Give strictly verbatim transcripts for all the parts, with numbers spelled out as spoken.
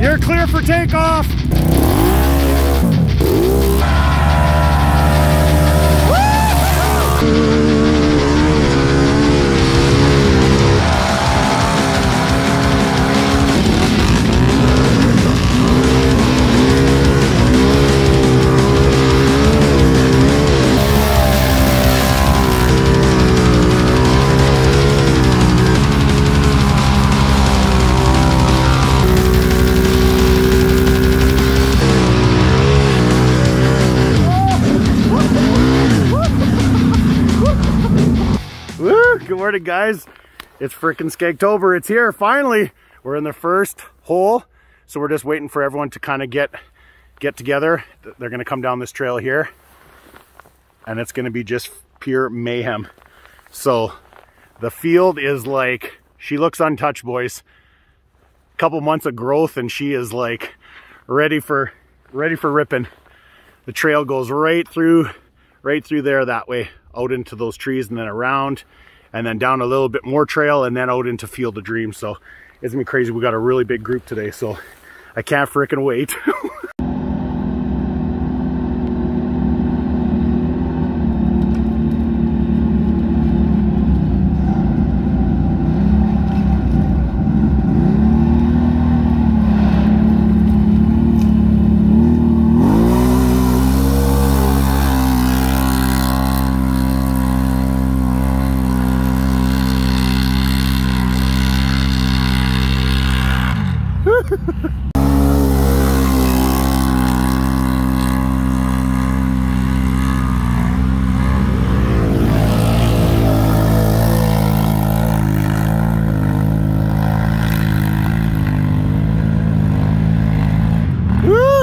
You're clear for takeoff. Good morning, guys. It's freaking Skegtober. It's here finally. We're in the first hole, so we're just waiting for everyone to kind of get get together. They're going to come down this trail here, and it's going to be just pure mayhem. So the field is like, she looks untouched, boys. A couple months of growth, and she is like ready for ready for ripping. The trail goes right through, right through there that way, out into those trees, and then around. And then down a little bit more trail, and then out into Field of Dreams. So it's gonna be crazy. We got a really big group today, so I can't freaking wait.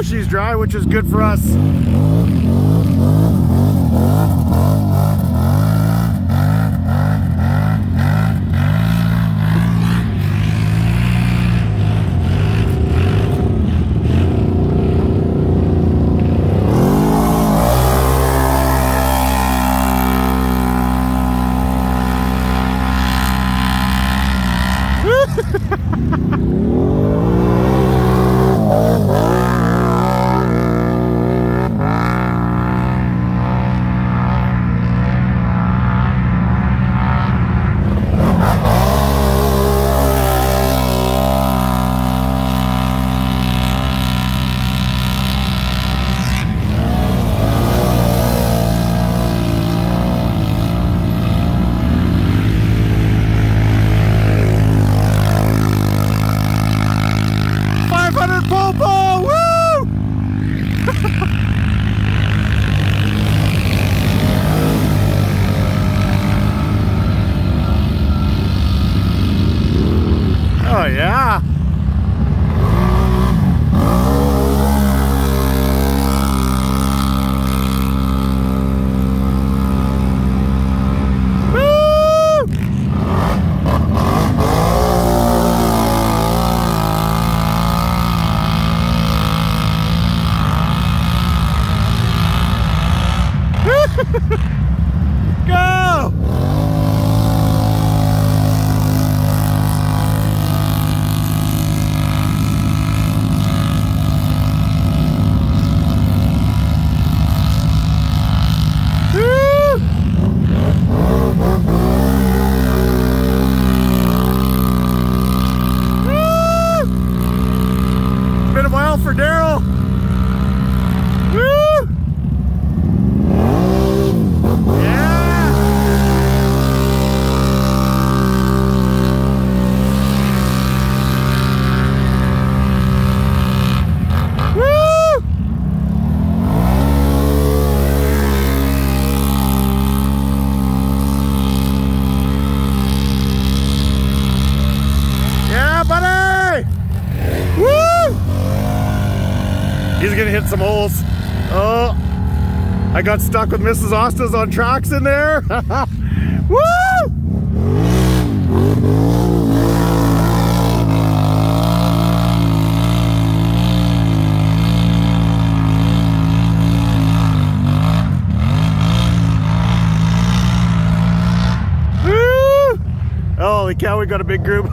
She's dry, which is good for us. For Daryl. Some holes. Oh, I got stuck with Missus Osta's on tracks in there. Woo! Woo! Holy cow, we got a big group.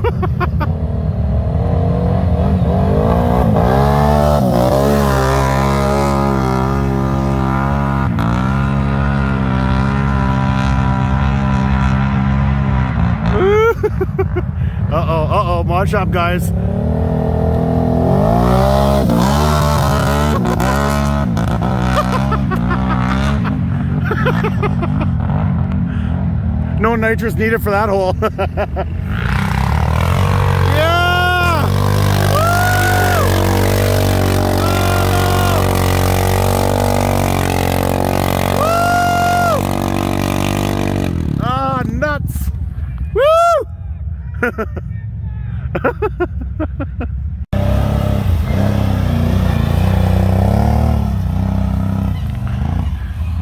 pawn shop, guys. No nitrous needed for that hole.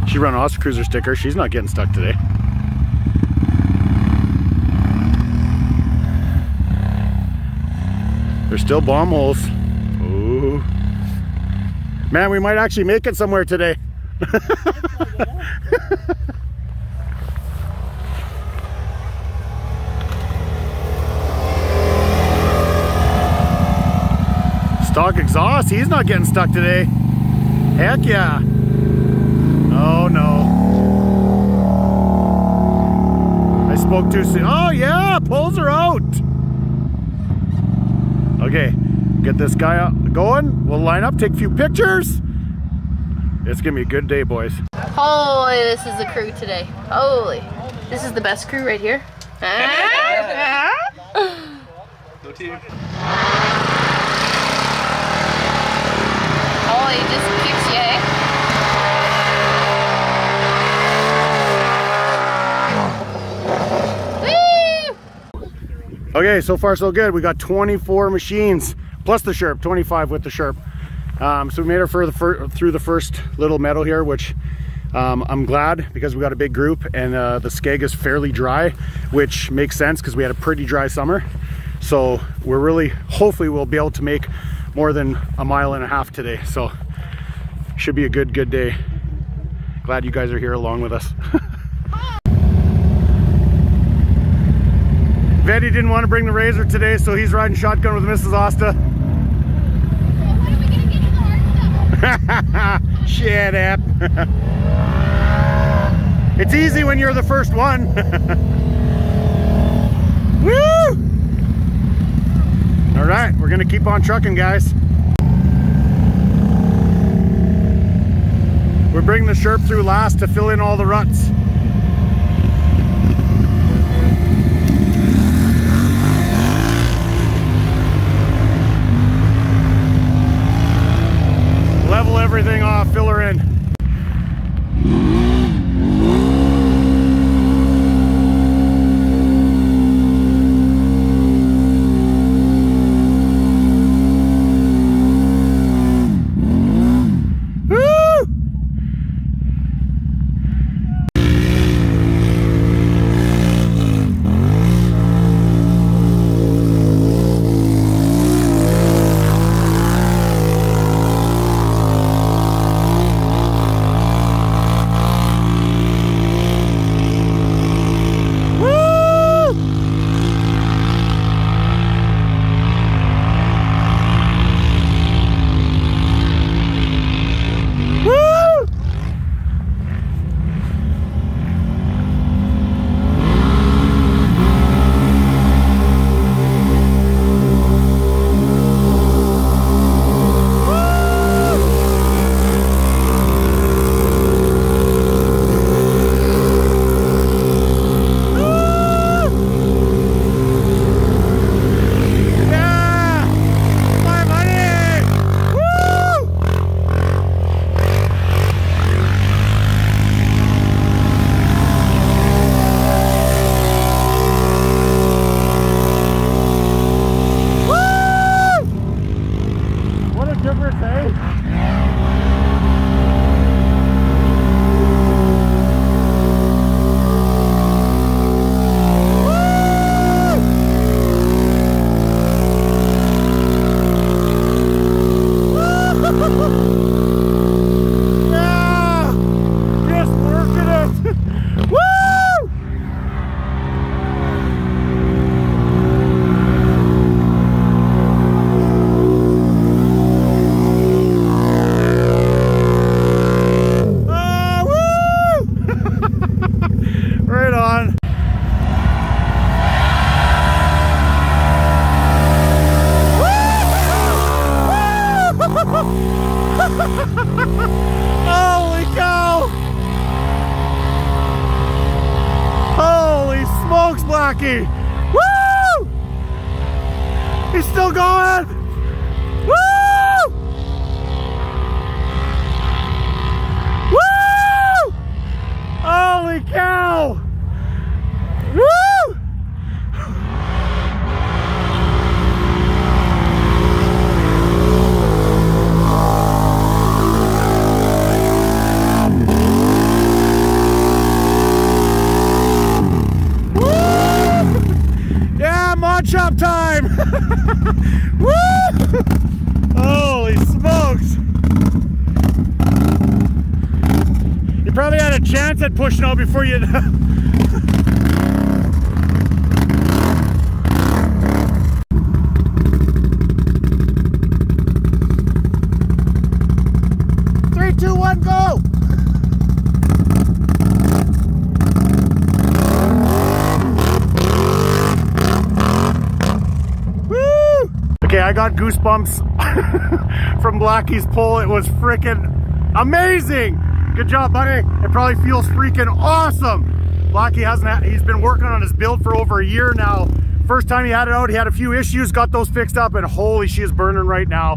She ran an Osta Cruiser sticker. She's not getting stuck today. There's still bomb holes. Ooh. Man, we might actually make it somewhere today. Stock exhaust, he's not getting stuck today. Heck yeah. Oh no. I spoke too soon. Oh yeah, pulls her out. Okay, get this guy up going. We'll line up, take a few pictures. It's gonna be a good day, boys. Holy, this is the crew today. Holy. This is the best crew right here. Go team. It just kicks you, eh? Woo! Okay, so far so good. We got twenty-four machines plus the Sherp, twenty-five with the Sherp. Um, so we made it for the fir through the first little meadow here, which um, I'm glad, because we got a big group, and uh, the Skag is fairly dry, which makes sense because we had a pretty dry summer. So we're really, hopefully we'll be able to make more than a mile and a half today, so should be a good good day. Glad you guys are here along with us. Vetty didn't want to bring the Razor today, so he's riding shotgun with Missus Osta. When are we gonna get in the hard stuff? Shut up. It's easy when you're the first one. Woo! All right, we're gonna keep on trucking, guys. We're bringing the Sherp through last to fill in all the ruts. Level everything off, fill her in. Lockie. Woo! He's still going. Woo! Woo! Holy cow! Woo! Chop time! Woo! Holy smokes! You probably had a chance at pushing out before you. Three, two, one, go! I got goosebumps from Lockie's pull. It was freaking amazing. Good job, buddy. It probably feels freaking awesome. Lockie hasn't, he's been working on his build for over a year now. First time he had it out, he had a few issues, got those fixed up, and holy, she is burning right now.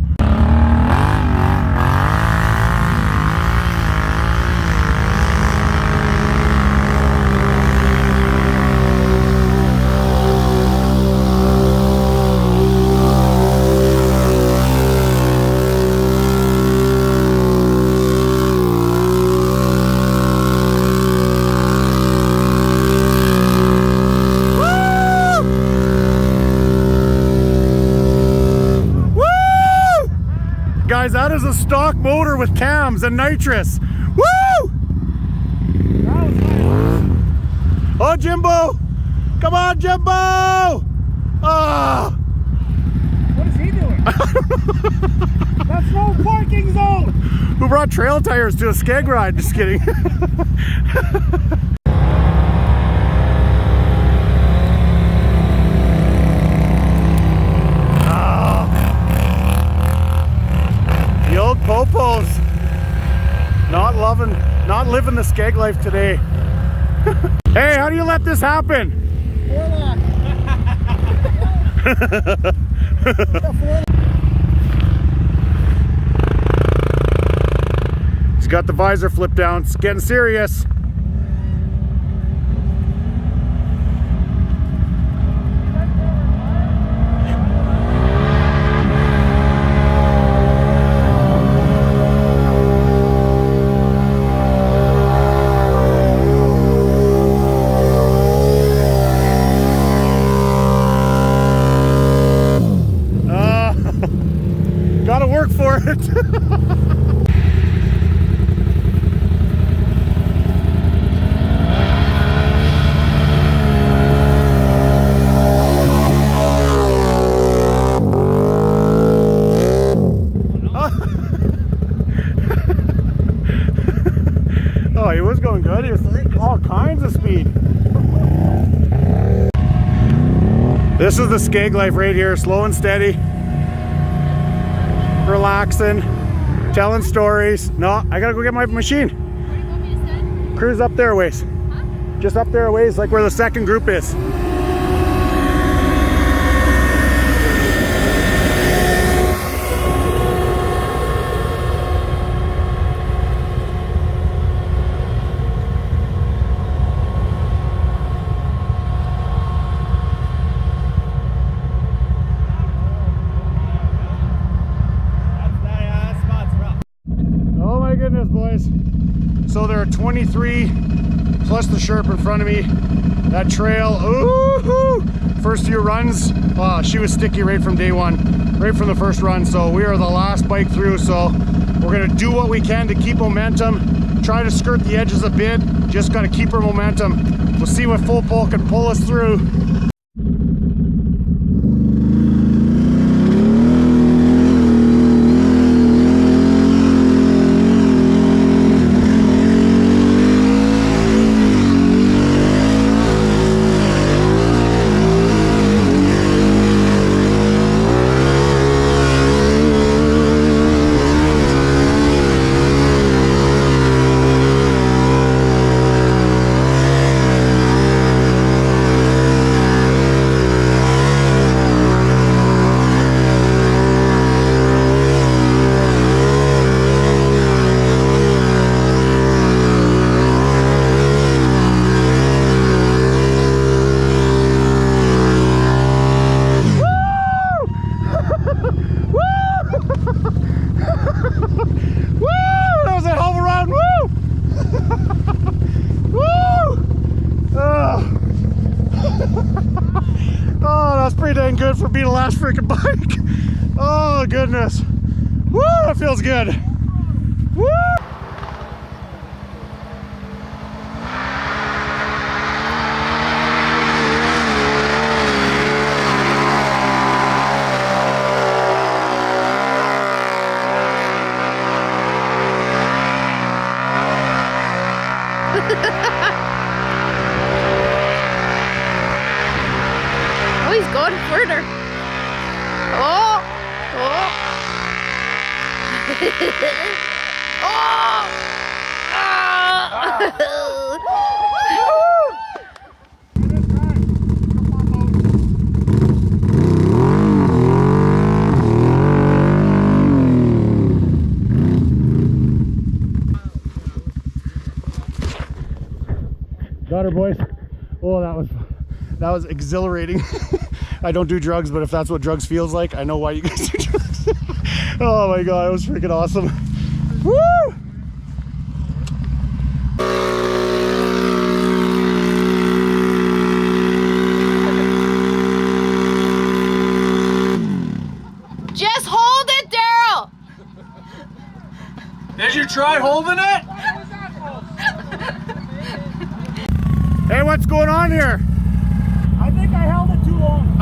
That is a stock motor with cams and nitrous. Woo! Oh, Jimbo! Come on, Jimbo! Ah! What is he doing? That's no parking zone! Who brought trail tires to a Skag ride? Just kidding. Popos, not loving, not living the Skag life today. Hey, how do you let this happen? He's got the visor flipped down. It's getting serious. This is the Skag life right here, slow and steady, relaxing, telling stories. No, I gotta go get my machine. Where do you want me to stand? Cruise up there a ways. Huh? Just up there a ways, like where the second group is. So there are twenty-three plus the Sherp in front of me. That trail, ooh, first few runs, uh, she was sticky right from day one, right from the first run. So we are the last bike through. So we're gonna do what we can to keep momentum, try to skirt the edges a bit. Just gotta keep her momentum. We'll see what full pull can pull us through. be the last freaking bike. Oh goodness. Woo, that feels good. Woo! Got her, boys. Oh, that was that was exhilarating. I don't do drugs, but if that's what drugs feels like, I know why you guys do drugs. Oh my god, it was freaking awesome. Woo! Just hold it, Daryl! Did you try holding it? Hey, what's going on here? I think I held it too long.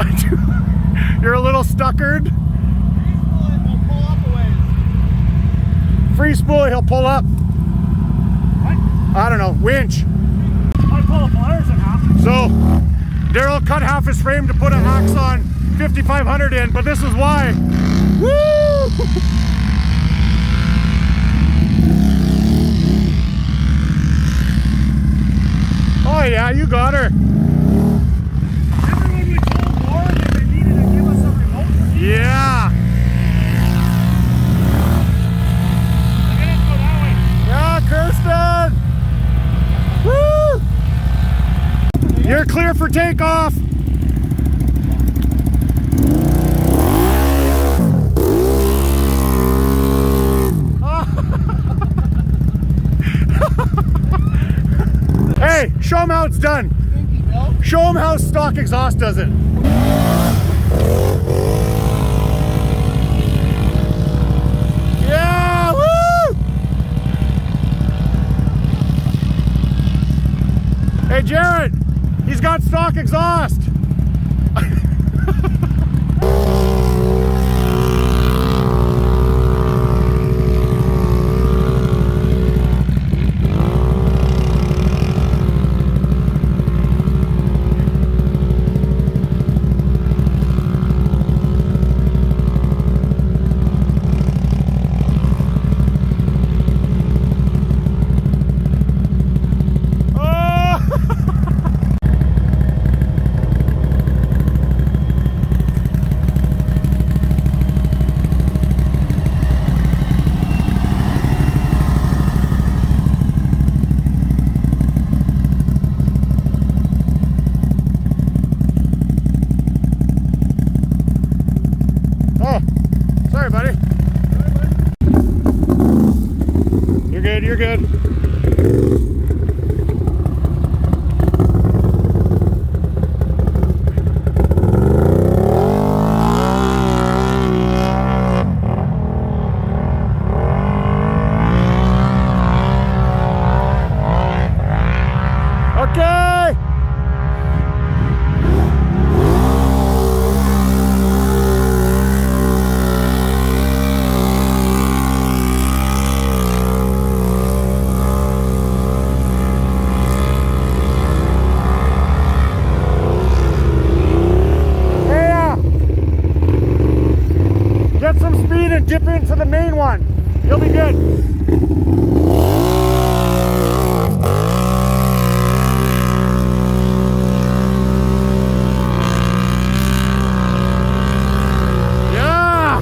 You're a little stuckered. Free spool, he'll pull up. What? I don't know, winch. I pull the wires in half. So, Daryl cut half his frame to put a Haxon fifty-five hundred in, but this is why. Woo! Oh yeah, you got her. Remember when we told Warren that they needed to give us a remote? Yeah. Look at us go that way. Yeah, Kirsten. Woo! You're clear for takeoff. Hey, show them how it's done. Show them how stock exhaust does it. Yeah, woo! Hey, Jared, he's got stock exhaust. You're good. Okay. Dip into the main one. You'll be good. Yeah.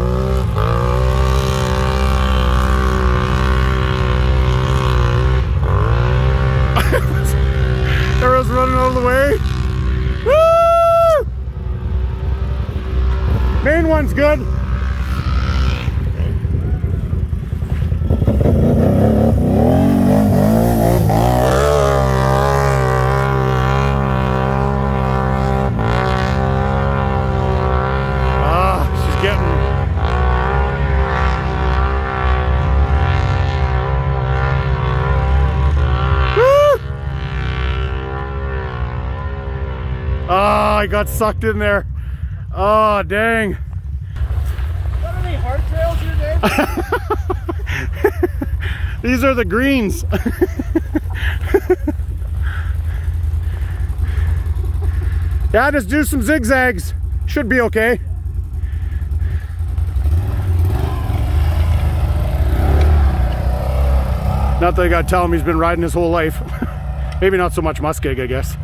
Arrow's running all the way. Woo! Main one's good. Whoa! I got sucked in there. Oh, dang. Got any hard trails here, Dave? These are the greens. Yeah, just do some zigzags. Should be okay. Not that I gotta tell him, he's been riding his whole life. Maybe not so much muskeg, I guess.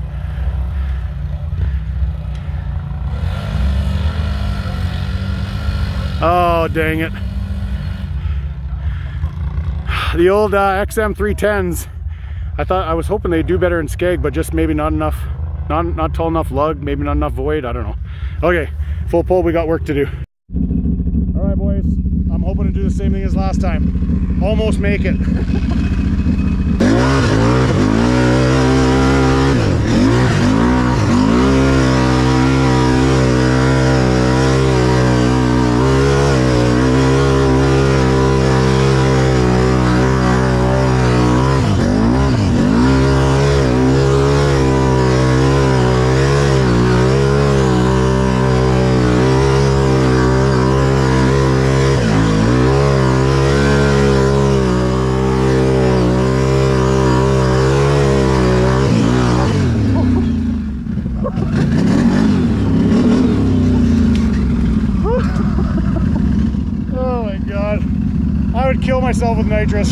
Oh, dang it. The old uh, X M three ten s. I thought, I was hoping they'd do better in Skag, but just maybe not enough, not, not tall enough lug, maybe not enough void, I don't know. Okay, full pull, we got work to do. All right, boys, I'm hoping to do the same thing as last time. Almost make it. Myself with nitrous.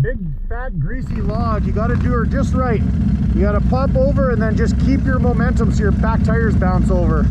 Big fat greasy log, you got to do her just right. You got to pop over and then just keep your momentum so your back tires bounce over.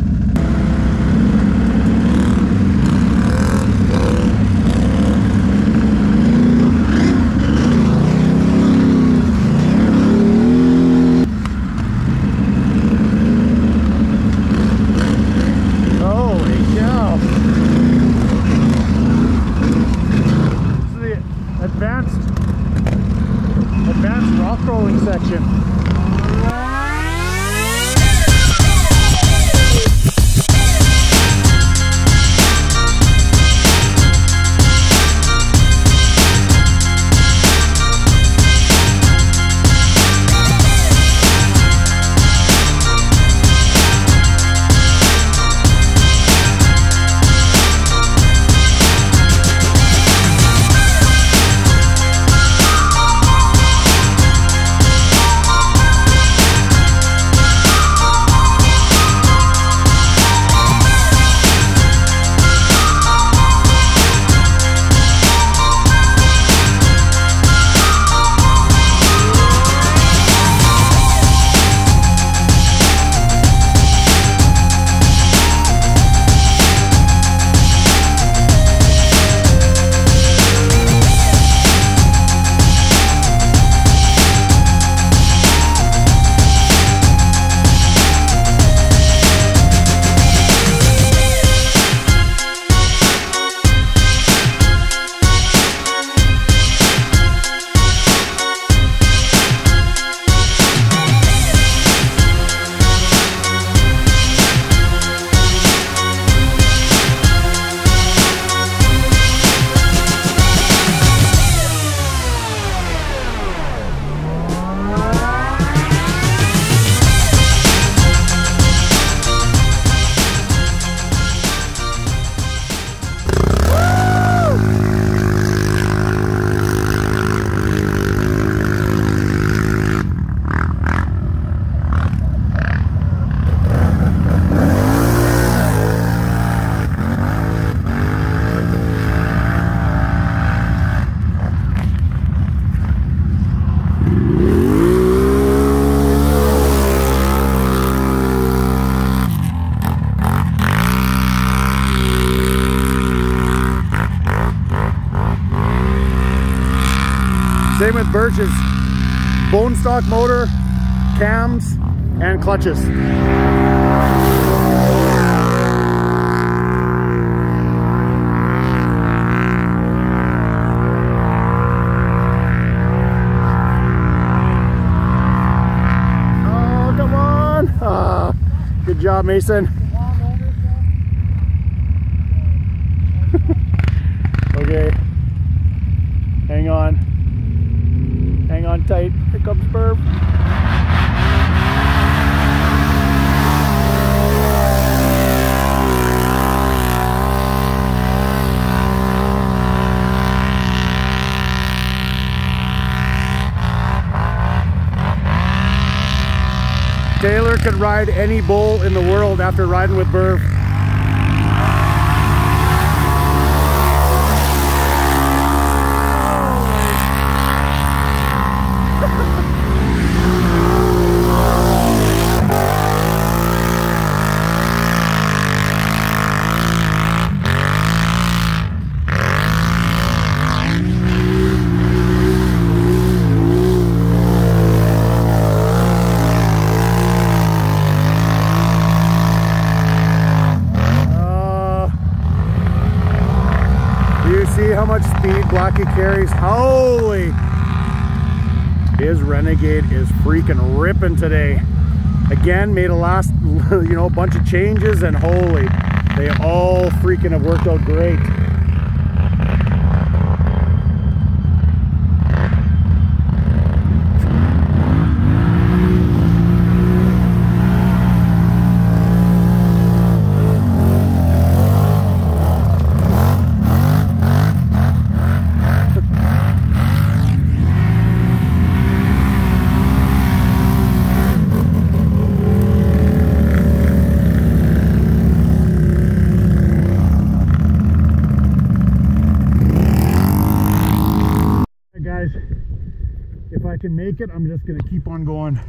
Same with Birch's bone stock motor, cams, and clutches. Oh, come on! Ah, good job, Mason. Okay, hang on. Hang on tight, here comes Burb. could ride any bull in the world after riding with Burf. Lockie carries. Holy! His Renegade is freaking ripping today. Again, made a last, you know, bunch of changes, and holy, they all freaking have worked out great. Can make it, I'm just gonna keep on going.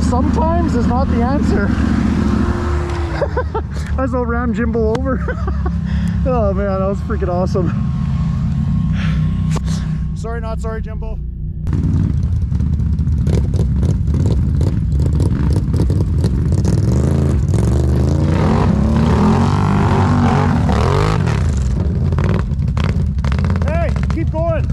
Sometimes is not the answer. I just ran Jimbo over. Oh man, that was freaking awesome. Sorry, not sorry, Jimbo. Hey, keep going.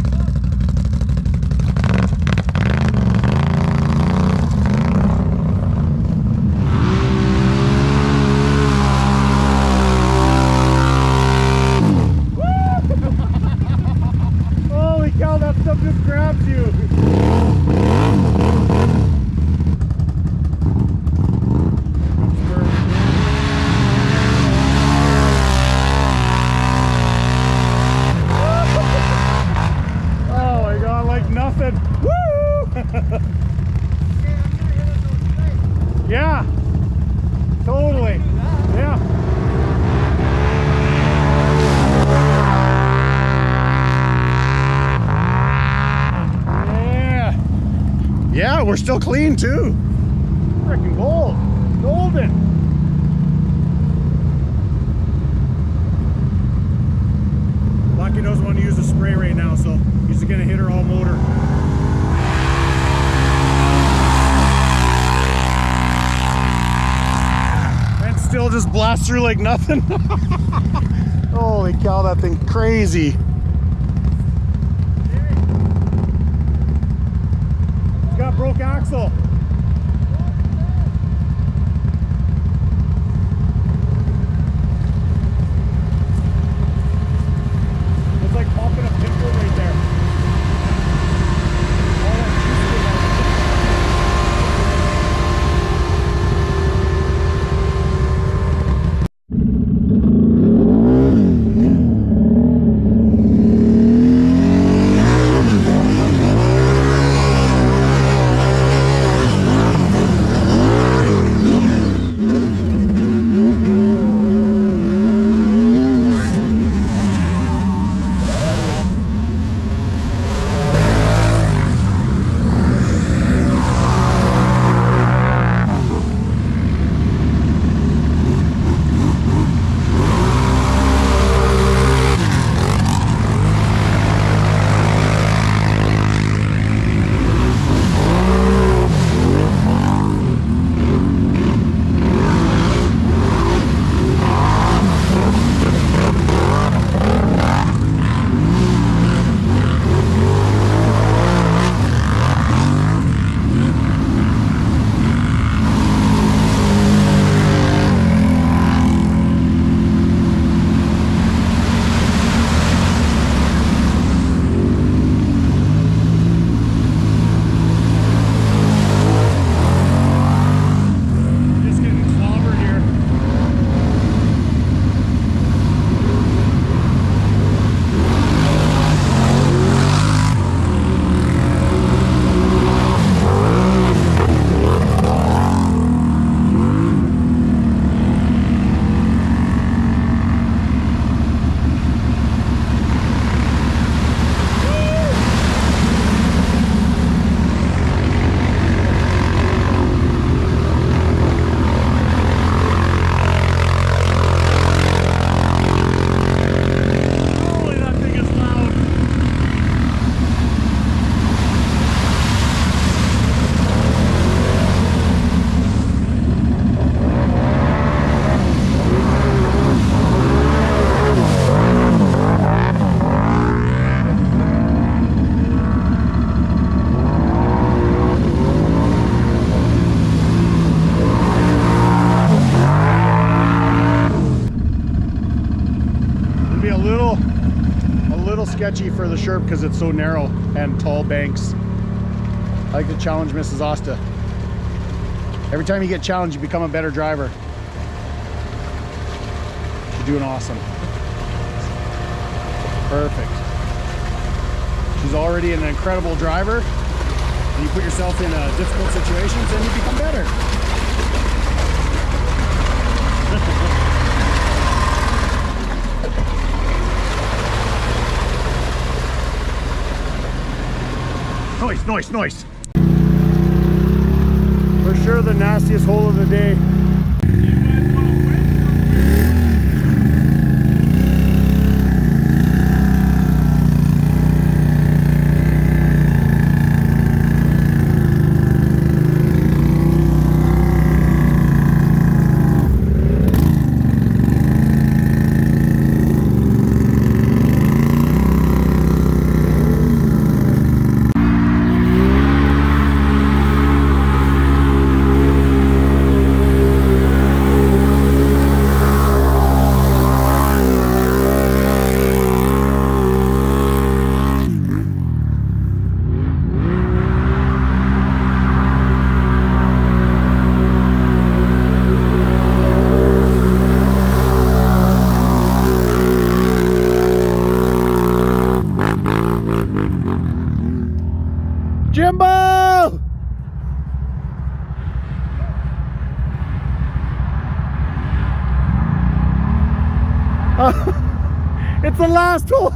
Yeah, we're still clean too. Freaking gold. Golden. Lucky doesn't want to use the spray right now, so he's going to hit her all motor. And still just blasts through like nothing. Holy cow, that thing crazy. Broke axle. It's like popping a pit bull right there. a little a little sketchy for the Sherp because it's so narrow and tall banks. I like to challenge Missus Osta. Every time you get challenged, you become a better driver. She's doing awesome. Perfect. She's already an incredible driver. And you put yourself in uh, difficult situations and you become better. Noise, noise, noise. For sure the nastiest hole of the day. Jimbo! Oh, it's the last hole!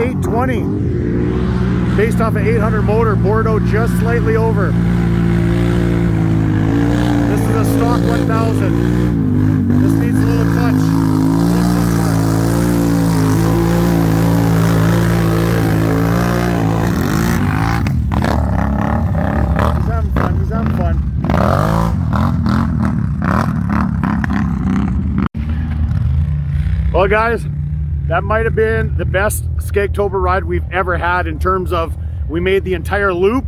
eight twenty based off an eight hundred motor, Bordeaux, just slightly over. This is a stock one thousand. This needs a little touch. Well, guys, that might have been the best Skegtober ride we've ever had in terms of we made the entire loop.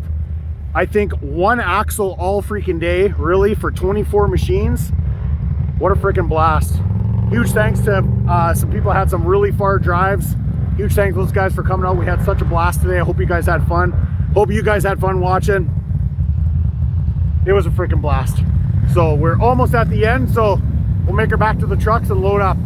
I think one axle all freaking day, really, for twenty-four machines. What a freaking blast. Huge thanks to uh, some people had some really far drives. Huge thanks to those guys for coming out. We had such a blast today. I hope you guys had fun. Hope you guys had fun watching. It was a freaking blast. So we're almost at the end, so we'll make her back to the trucks and load up.